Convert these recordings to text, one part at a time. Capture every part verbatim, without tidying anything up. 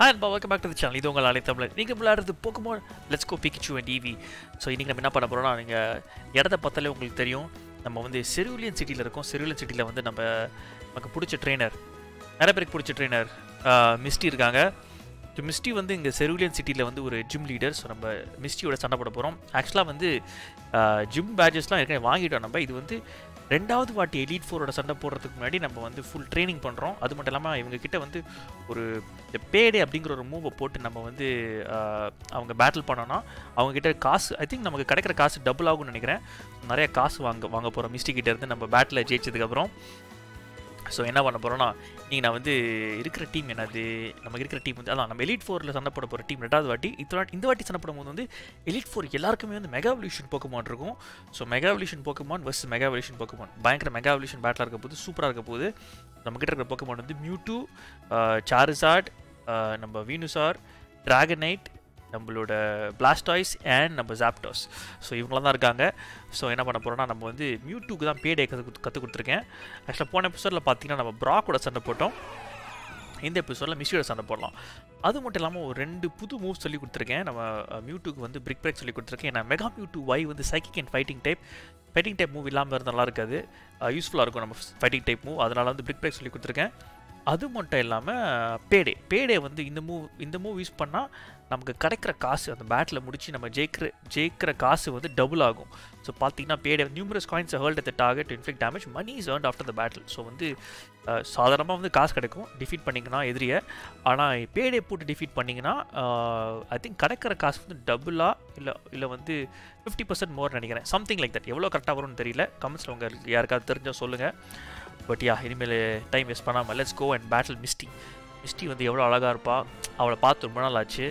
Hi and welcome back to the channel. This is your Lali Tamil. You are playing Pokemon Let's Go Pikachu and Eevee. So, today we are going to do something. You guys know, we are in Cerulean City. In Cerulean City, we have a trainer. We have a trainer, Misty. So, Misty is in Cerulean City. We have a gym leader. So, we are going to do something. Actually, gym badges are going to be used. ரெண்டாவது வாட்டி elite நான்கு ஓட சண்டை போடுறதுக்கு முன்னாடி நம்ம வந்து full training பண்ணுறோம். அது மட்டும் இல்லாமல் இவங்க கிட்ட வந்து ஒரு பேடே அப்படிங்கிற ஒரு மூவை போட்டு நம்ம வந்து அவங்க பேட்டில் பண்ணோன்னா அவங்ககிட்ட காசு ஐ திங்க் நமக்கு கிடைக்கிற காசு டபுள் ஆகும்னு நினைக்கிறேன். நிறைய காசு வாங்க வாங்க போகிறோம் மிஸ்டிக்கிட்ட இருந்து நம்ம பேட்டில் ஜெயிச்சதுக்கப்புறம். ஸோ என்ன பண்ண போகிறோன்னா நீங்கள் நான் வந்து இருக்கிற டீம் என்னது நமக்கு இருக்கிற டீம் வந்து அதான் நம்ம எலீட் நான்கு சண்டை போட போகிற டீம் ரெண்டாவது வாட்டி இத்தனை இந்த வாட்டி சண்டை போடும் போது வந்து எலீட் நான்கு எல்லாருக்குமே வந்து மெகா எவல்யூஷன் போக்கமான் இருக்கும். So mega evolution Pokemon versus mega evolution Pokemon பயங்கர மெகா எவல்யூஷன் பேட்டில் இருக்க போது சூப்பராக இருக்க போது. நம்மக்கிட்ட இருக்கிற போக்கமான் வந்து மியூட்டூ, சாரிசார்ட், நம்ம வெனுசார், டிராகனைட், நம்மளோட பிளாஸ்டாய்ஸ் அண்ட் நம்ம ஜாப்டாஸ். ஸோ இவங்களாம் தான் இருக்காங்க. ஸோ என்ன பண்ண போகிறோன்னா நம்ம வந்து மியூட்டூக்கு தான் பேடே கற்று கற்றுக் கொடுத்துருக்கேன். ஆக்சுவலாக போன எபிசோடில் பார்த்தீங்கன்னா நம்ம ப்ராக்கோட சண்டை போட்டோம். இந்த எபிசோடில் மிஸ்டியோட சண்டை போடலாம். அது மட்டும் இல்லாமல் ஒரு ரெண்டு புது மூவ்ஸ் சொல்லி கொடுத்துருக்கேன். நம்ம மியூட்டூக்கு வந்து பிரிக் பிரேக் சொல்லி கொடுத்துருக்கேன். ஏன்னா மெகா மியூட்டூ வை வந்து psychic and fighting type fighting type move இல்லாமல் இருந்தால் நல்லா இருக்காது, யூஸ்ஃபுல்லாக இருக்கும் நம்ம ஃபைட்டிங் டைப் மூவ். அதனால் வந்து பிரிக் பிரேக் சொல்லி கொடுத்துருக்கேன். அது மட்டும் இல்லாமல் பேடே பேடே வந்து இந்த மூவ் இந்த மூவ் யூஸ் பண்ணால் நமக்கு கிடைக்கிற காசு அந்த பேட்டில் முடித்து நம்ம ஜெயிக்கிற ஜெயிக்கிற காசு வந்து டபுள் ஆகும். ஸோ பார்த்தீங்கன்னா birthday numerous coins hurled at the target to inflict damage money is earned after the battle. So வந்து சாதாரணமாக வந்து காசு கிடைக்கும் டிஃபீட் பண்ணிங்கன்னா எதிரியை, ஆனால் பேடே போட்டு டிஃபீட் பண்ணிங்கன்னா ஐ திங்க் கிடைக்கிற காசு வந்து டபுளாக இல்லை இல்லை வந்து ஃபிஃப்டி பர்சன்ட் மோர் நினைக்கிறேன், சம்திங் லைக் தட். எவ்வளோ கரெக்டாக வரும்னு தெரியல, கமெண்ட்ஸில் உங்களுக்கு யாருக்காவது தெரிஞ்சால் சொல்லுங்கள். பட் யா இனிமேல் டைம் வேஸ்ட் பண்ணாமல் let's go and battle Misty. Misty வந்து எவ்வளோ அழகாக இருப்பா, அவளை பார்த்து ரொம்ப நாள் ஆச்சு.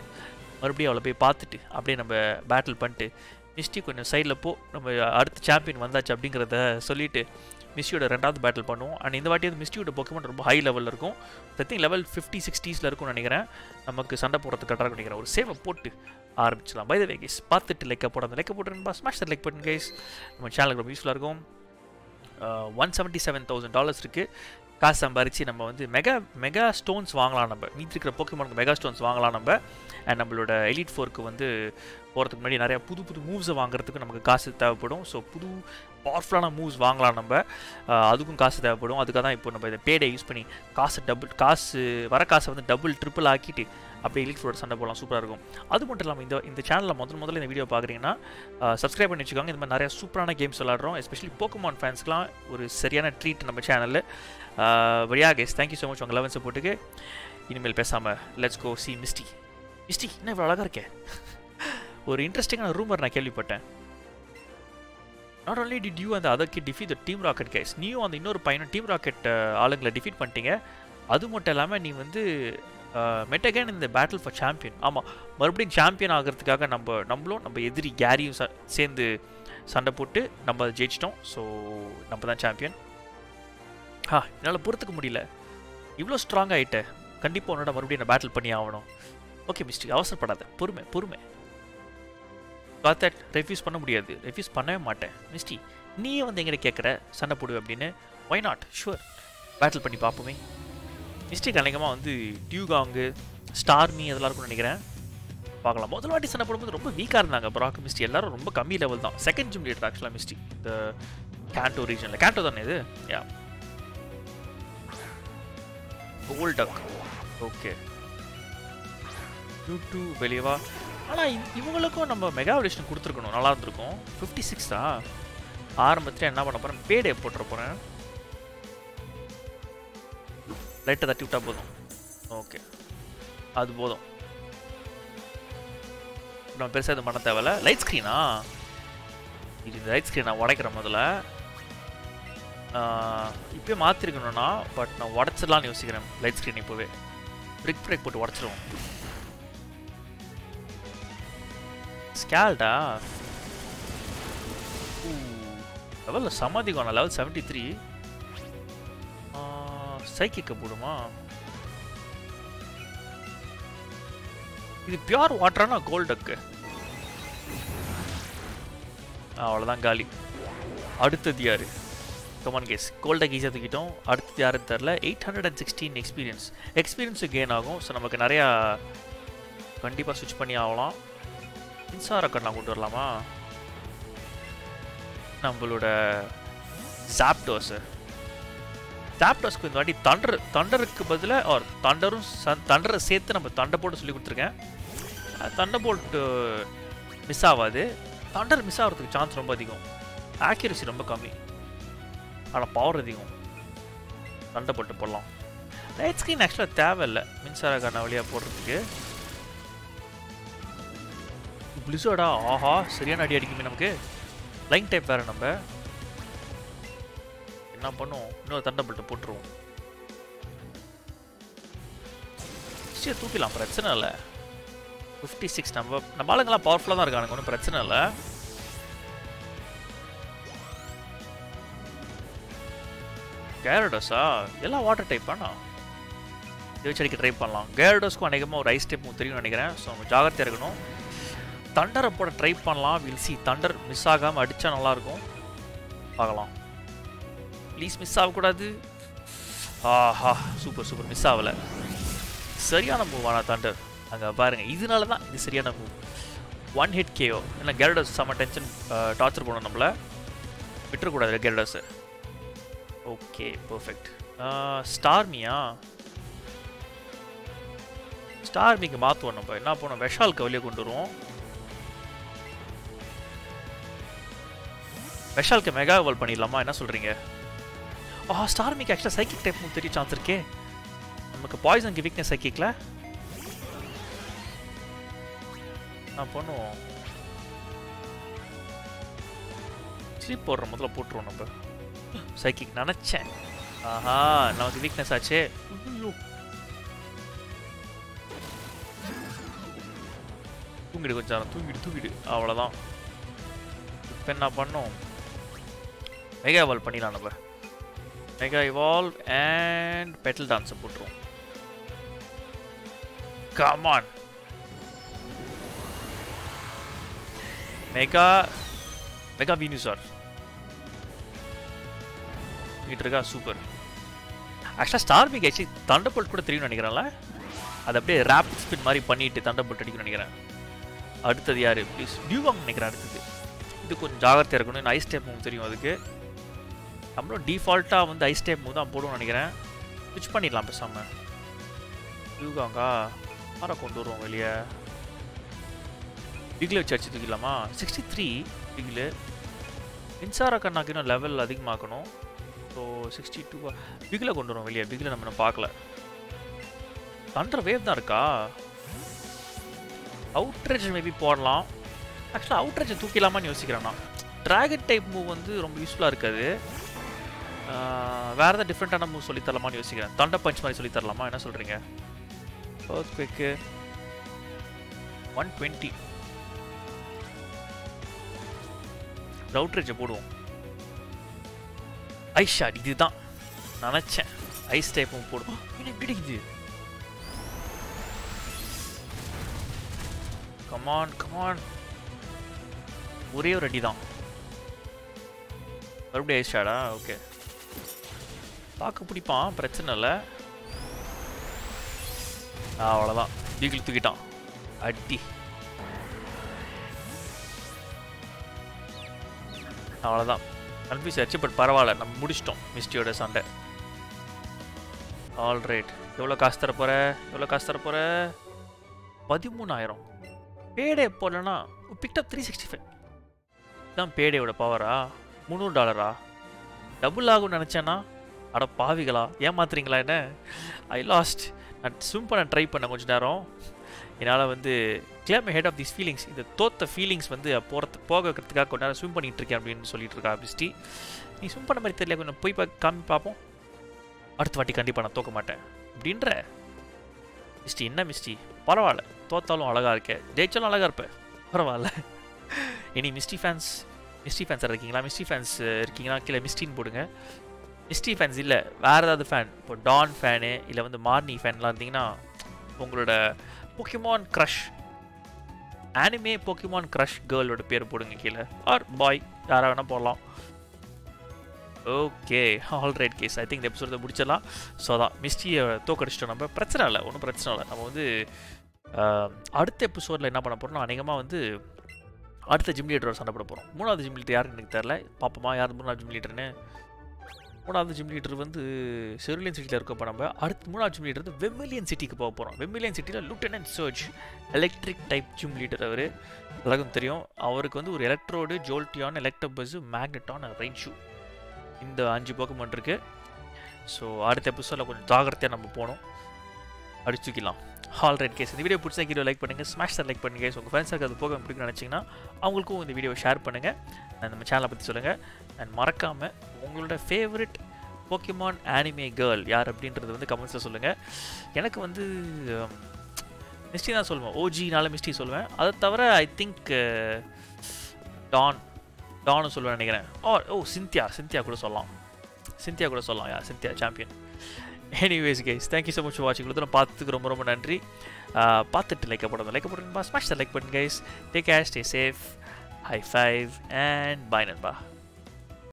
மறுபடியும் அவளை போய் பார்த்துட்டு அப்படியே நம்ம பேட்டில் பண்ணிட்டு மிஸ்டி கொஞ்சம் சைடில் போ, நம்ம அடுத்த சாம்பியன் வந்தாச்சு அப்படிங்கிறத சொல்லிவிட்டு மிஸ்டியோட ரெண்டாவது பேட்டில் பண்ணுவோம். அண்ட் இந்த வாட்டி வந்து மிஸ்டியோட போக்கமான் ரொம்ப ஹை லெவலில் இருக்கும். திங் லெவல் ஃபிஃப்டி சிக்ஸ்டீஸில் இருக்கும்னு நினைக்கிறேன். நமக்கு சண்டை போடுறதுக்கு கரெக்டாக நினைக்கிறேன். ஒரு சேவை போட்டு ஆரம்பிச்சிடலாம். பை த வே கைஸ் பார்த்துட்டு லைக்கை போட அந்த லைக்கை போட்டுருப்பா, ஸ்மாஷ் லைக் பண்ணுங்க கைஸ். நம்ம சேனலுக்கு ரொம்ப யூஸ்ஃபுல்லாக இருக்கும். One seventy seven thousand dollars இருக்குது. காசு சம்பாரித்து நம்ம வந்து மெகா மெகா ஸ்டோன்ஸ் வாங்கலாம். நம்ம மீதி இருக்கிற போக்கமானுக்கு மெகா ஸ்டோன்ஸ் வாங்கலாம் நம்ம. அண்ட் நம்மளோட எலீட் நான்குக்கு வந்து போகிறதுக்கு முன்னாடி நிறையா புது புது மூவ்ஸை வாங்குறதுக்கு நமக்கு காசு தேவைப்படும். ஸோ புது பவர்ஃபுல்லான மூவ்ஸ் வாங்கலாம் நம்ம, அதுக்கும் காசு தேவைப்படும். அதுக்காக தான் இப்போ நம்ம இந்த பேடே யூஸ் பண்ணி காசு டபுள் காசு வர காசை வந்து டபுள் ட்ரிபிள் ஆக்கிட்டு அப்படியே எலீட் நான்கு சண்டை போடலாம். சூப்பராக இருக்கும். அது மட்டும் இல்லாமல் இந்த இந்த சேனலில் முதல் முதல்ல இந்த வீடியோ பார்க்குறீங்கன்னா சப்ஸ்கிரைப் பண்ணி வச்சுக்கோங்க. இந்த மாதிரி நிறையா சூப்பரான கேம்ஸ் விளாட்றோம். எஸ்பெஷலி போக்கமான் ஃபேன்ஸ்க்குலாம் ஒரு சரியான ட்ரீட் நம்ம சேனலில். வழியா கேஸ் தேங்க்யூ ஸோ மச் உங்கள் லெவன் சப்போர்ட்டுக்கு. இனிமேல் பேசாமல் லெட்ஸ் கோ சி மிஸ்டி. மிஸ்டி என்ன இவ்வளோ அழகாக இருக்கேன். ஒரு இன்ட்ரெஸ்டிங்கான ரூமர் நான் கேள்விப்பட்டேன். நாட் ஓன்லி டிட் யூ அந்த அதற்கு defeat the team Rocket guys, நீயும் அந்த இன்னொரு பையனும் டீம் ராக்கெட் ஆளுங்களை டிஃபீட் பண்ணிட்டீங்க. அது மட்டும் இல்லாமல் நீ வந்து மெட் அகேன் இந்த பேட்டில் ஃபார் சாம்பியன். ஆமாம், மறுபடியும் சாம்பியன் ஆகிறதுக்காக நம்ம நம்மளும் நம்ம எதிரி கேரியும் சேர்ந்து சண்டை போட்டு நம்ம அதை ஜெயிச்சிட்டோம். ஸோ நம்ம தான் சாம்பியன். ஆ என்னால் பொறுத்துக்க முடியல, இவ்வளோ ஸ்ட்ராங் ஆகிட்ட. கண்டிப்பாக உன்னோட மறுபடியும் நான் பேட்டில் பண்ணி ஆகணும். ஓகே மிஸ்டி, அவசரப்படாத, பொறுமை பொறுமை. பார்த்தா ரெஃப்யூஸ் பண்ண முடியாது, ரெஃப்யூஸ் பண்ணவே மாட்டேன். மிஸ்டி நீயே வந்து எங்கிட்ட கேட்குற சண்டை போடுவேன் அப்படின்னு, ஒய் நாட், ஷுவர் பேட்டில் பண்ணி பார்ப்போமே. மிஸ்டேக் அநேகமாக வந்து டியூகாங்கு, ஸ்டார்மி அதெல்லாம் இருக்கும்னு நினைக்கிறேன். பார்க்கலாம். முதல் வாட்டி சண்டை போடும்போது ரொம்ப வீக்காக இருந்தாங்க ப்ராக் மிஸ்டி எல்லாரும், ரொம்ப கம்மி லெவல் தான். செகண்ட் ஜிம் லீடர் ஆக்சுவலாக மிஸ்டி இந்த கேண்டோ ரீஜனில். கேண்டோ தானே இது? யா கோல்டக். ஓகே டூ டூ வெளியவா. ஆனால் இவங்களுக்கும் நம்ம மெகா எவல்யூஷன் கொடுத்துருக்கணும், நல்லா இருந்திருக்கும். ஃபிஃப்டி சிக்ஸ் தான் ஆரம்பத்தில். என்ன பண்ண போகிறேன், பேடே போட்டுற போகிறேன். லைட்டை தட்டி விட்டால் போதும். ஓகே அது போதும், நம்ம பெருசாக எதுவும் பண்ண தேவையில்ல. லைட் ஸ்க்ரீனா இது? இந்த லைட் ஸ்க்ரீன் நான் உடைக்கிறேன் முதல்ல. இப்போயே மாற்றிருக்கணும்னா பட் நான் உடச்சிடலான்னு யோசிக்கிறேன். லைட் ஸ்க்ரீன் இப்போவே பிரிக் பிரேக் போட்டு உடச்சிடுவோம். ஸ்கேல்டா லெவலில் சமாதிக்கோண்ணா லெவல் செவன்ட்டி த்ரீ சைக்கிக்க போடுமா? இது பியூர் வாட்டரானா கோல்டக்கு? அவ்வளோதான் காலி. அடுத்தது யாரு? come on guys, Golduck easy adukittom aduthu yaru therla eight hundred sixteen experience experience gain agum. So namakku nariya kandipa switch panni avalam. Insara kanna kondu varalama nammaloda Zapdos. Zapdos ku indha thunder thunder ku badala or thunder thunder sethu namu thunderbolt solli kudutukken. Thunderbolt miss avadhu, thunder miss avradhukku chance romba adhigam, accuracy romba kammi, ana power adhigam. Thunderbolt podalam. Light screen actually thevilla minsara kanavaliya podradhukku. Blizzard ah aha seriyana adi adikkume namukku. Lightning type vera namba enna pannuvom, innoru thunderbolt potruvom. Shit thookilam, prachana illa. fifty-six number நம்ம ஆளுங்கலாம் பவர்ஃபுல்லா தான் இருக்கானுங்க, ஒன்றும் பிரச்சனை இல்லை. கேரடோஸா எல்லாம் water type ஆனா யோசிச்சடிக்க try பண்ணலாம். கேரடோஸ்க்கு அநேகமாக ஒரு ஐஸ் டைப் தெரியும்னு நினைக்கிறேன். ஸோ நம்ம ஜாகிரதையாக இருக்கணும். தண்டரை போட ட்ரை பண்ணலாம். வில் சி, தண்டர் மிஸ் ஆகாமல் அடித்தா நல்லாயிருக்கும், பார்க்கலாம். ப்ளீஸ் மிஸ் ஆகக்கூடாது. ஆஹா சூப்பர் சூப்பர், மிஸ் ஆகலை. சரியான மூவானா தண்டர் அங்கே பாருங்கள், இதனால தான் இது சரியான மூவ். One hit KO. ஏன்னா கேரடஸ் செம்ம டென்ஷன் டார்ச்சர் போகணும், நம்மளை விட்டுறக்கூடாது கேரடஸு. Okay perfect. ஸ்டார்மியா, ஸ்டார்மிக்கு மாற்றுவோம். நம்ம என்ன போனோம், விஷால் கவலையை கொண்டு வருவோம். விஷாலுக்கு மெகா எவல் பண்ணிடலாமா, என்ன சொல்கிறீங்க? ஆ ஸ்டார்மிக்கு ஆக்சுவலாக சைக்கிக் டைப் மூவ் தெரியும், சான்ஸ் இருக்கே. நமக்கு பாய்சனுக்கு வீக்னஸ் சைக்கிக்கில் நான் பண்ணுவோம். ஸ்லீப் போடுற முதல்ல போட்டுருவோம். நம்ம சைக்கிக் நினச்சேன். ஆஹா நமக்கு வீக்னஸ் ஆச்சு. தூங்கிடு கொஞ்சம், தூங்கிடு தூங்கிடு, அவ்வளோதான். இப்போ என்ன பண்ணோம், மெகா இவால்வ் பண்ணிடலாம். நம்ம மெகா இவால்வ் அண்ட் பெட்டல் டான்ஸை போட்டுருவோம். கமான் மெகா மெகா வெனுசார் இருக்கா, சூப்பர். ஆக்சுவலாக ஸ்டார்மிக்கு ஆச்சு தண்டபோல்ட் கூட தெரியும்னு நினைக்கிறேன்ல, அது அப்படியே ரேபிட் ஸ்பின் மாதிரி பண்ணிட்டு தண்டபோல்ட் அடிக்கணும்னு நினைக்கிறேன். அடுத்தது யார், ப்ளீஸ் டியூவாங் நினைக்கிறேன். அடுத்தது இது கொஞ்சம் ஜாகிரதையாக இருக்கணும். இன்னும் ஐஸ் டைப் மூவ் தெரியும் அதுக்கு. நம்மளும் டிஃபால்ட்டாக வந்து ஐஸ் டைப் மூவ் தான் போடுவோம்னு நினைக்கிறேன். ஸ்விட்ச் பண்ணிடலாம் பேசாமல். டியூவாங்கா ஆரை கொண்டு வருவோம் வெளியே. பிகில் வச்சு அடிச்சு தூக்கிடலாமா? சிக்ஸ்டி த்ரீ பிகில். மின்சாரா கண்ணாக்கு இன்னும் லெவல் அதிகமாக்கணும். ஸோ சிக்ஸ்டி டூ பிகில கொண்டு வரும் வெளியே. பிகில் நம்ம இன்னும் பார்க்கல. தண்டர் வேவ் தான் இருக்கா? அவுட்ரேஜ் மேபி போடலாம். ஆக்சுவலாக அவுட்ரேஜை தூக்கிடலாமான்னு யோசிக்கிறேன்னா, ட்ராகன் டைப் மூவ் வந்து ரொம்ப யூஸ்ஃபுல்லாக இருக்காது. வேறு ஏதாவது டிஃப்ரெண்ட்டான மூவ் சொல்லி தரலாமான்னு யோசிக்கிறேன். தண்டர் பஞ்ச் மாதிரி சொல்லி தரலாமா, என்ன சொல்கிறீங்க? ஃபர்ஸ்ட் குவிக்கு ஒன் டுவெண்ட்டி அவுட்ரேஜை போடுவோம். ஐஸ் ஷாட், இதுதான் நினச்சேன். ஐஸ் டைப்பும் போடுவோம். பிடிக்குது. கமான் கமான், ஒரே ஒரு அடி தான். மறுபடியும் ஐஸ் ஷாடா? ஓகே, பார்க்க பிடிப்பான், பிரச்சனை இல்லை. அவ்வளோதான், வீக்கில் தூக்கிட்டான். அடி அவ்வளோதான். கன்ஃபியூஸ் ஆச்சு, பட் பரவாயில்ல, நம்ம முடிச்சிட்டோம் மிஸ்டியோட சண்டை. ஆல்ரைட், எவ்வளோ காசு தர போகிற, எவ்வளோ காசு தர போகிற? பதிமூணாயிரம். பேடே போடலன்னா பிக்டப் த்ரீ சிக்ஸ்டி ஃபைவ் தான் பேடேயோட பவரா? முந்நூறு டாலரா? டபுள் ஆகும்னு நினச்சேன்னா அட பாவிகளா, ஏமாத்துறீங்களா என்ன? I lost. நான் ஸ்விம் பண்ண ட்ரை பண்ண கொஞ்சம் நேரம், என்னால் வந்து claim head of this feelings, இந்த தோத்த ஃபீலிங்ஸ் வந்து போகிறது போகிறதுக்காக கொஞ்ச நேரம் ஸ்விம் பண்ணிகிட்டு இருக்கேன் அப்படின்னு சொல்லிட்டு இருக்கா மிஸ்டி. நீ ஸ்விம் பண்ண மாதிரி தெரியல, கொஞ்சம் போய் பார்க்க காமி பார்ப்போம். அடுத்த வாட்டி கண்டிப்பாக நான் தோக்க மாட்டேன் அப்படின்ற மிஸ்டி. என்ன மிஸ்டி, பரவாயில்ல, தோத்தாலும் அழகாக இருக்கேன், ஜெயிச்சாலும் அழகாக இருப்பேன், பரவாயில்ல. இனி மிஸ்டி ஃபேன்ஸ், மிஸ்டி ஃபேன்ஸாக இருக்கீங்களா? மிஸ்டி ஃபேன்ஸ் இருக்கீங்கன்னா கீழே மிஸ்டின்னு போடுங்க. மிஸ்டி ஃபேன்ஸ் இல்லை வேறு ஏதாவது ஃபேன், இப்போ டான் ஃபேனு இல்லை வந்து மார்னி ஃபேன்லாம் இருந்தீங்கன்னா, உங்களோட Pokemon crush, anime Pokemon crush கேர்ளோட பேர் போடுங்க கீழே. ஆர் பாய், யாராக வேணால் போடலாம். Okay, alright guys, I think the episode முடிச்சலாம். So அதான் மிஸ்டியை தோக்கடிச்சிட்டோம். நம்ம பிரச்சனை இல்லை, ஒன்றும் பிரச்சனை இல்லை. நம்ம வந்து அடுத்த எபிசோடில் என்ன பண்ண போகிறோம்னா, அநேகமாக வந்து அடுத்த ஜிம் லீடரோட சண்டை போட போகிறோம். மூணாவது ஜிம் லீடர் யாருன்னு எனக்கு தெரில, பாப்போமா யார் மூணாவது ஜிம் லீடர்னு. மூணாவது ஜிம் லீடர் வந்து செருலியன் சிட்டியில் இருக்கப்போ நம்ம அடுத்து மூணாவது ஜிம் லீடர் வந்து வெர்மிலியன் சிட்டிக்கு போக போகிறோம். வெர்மிலியன் சிட்டியில் லூட்டனன்ட் Surge electric type gym leader, அவர் எல்லாருக்கும் தெரியும். அவருக்கு வந்து ஒரு எலக்ட்ரோடு, ஜோல்டியான், எலக்ட்ரோபஸ், மேக்னெட்டான், ரெயின்ஷூ, இந்த அஞ்சு போக்கமான் இருக்குது. ஸோ அடுத்த எபிசோடில் கொஞ்சம் ஜாகிரதையாக நம்ம போகணும், அடிச்சுக்கலாம். ஆல்ரைட் கேஸ், இந்த வீடியோ பிடிச்சா கீழே லைக் பண்ணுங்கள், ஸ்மாஷ் தட் லைக் பண்ணுங்கள். ஸோ உங்கள் ஃப்ரெண்ட்ஸாக அது போக பிடிக்குன்னு நினச்சிங்கன்னா அவங்களுக்கும் இந்த வீடியோவை ஷேர் பண்ணுங்கள். நான் நம்ம சேனலை பற்றி சொல்லுங்கள். அண்ட் மறக்காமல் உங்களோட ஃபேவரட் போக்கிமான் ஆனிமே கேர்ள் யார் அப்படின்றது வந்து கமெண்ட்ஸில் சொல்லுங்கள். எனக்கு வந்து மிஸ்டி தான் சொல்லுவேன், ஓஜினால மிஸ்டி சொல்லுவேன். அதை தவிர ஐ திங்க் டான் டானும் சொல்லுவேன் நினைக்கிறேன். ஓ ஓ சிந்தியா சிந்தியா கூட சொல்லலாம், சிந்தியா கூட சொல்லலாம் யார் Cynthia champion. Anyways guys, thank you so much for watching. Guys, பார்த்துக்கு ரொம்ப ரொம்ப நன்றி. பார்த்துட்டு லைக் போடுங்க, லைக் போடுங்க, ஸ்மாஷ் த லைக் பண்ணுங்க guys. Take care, stay safe, high five and bye நண்பா.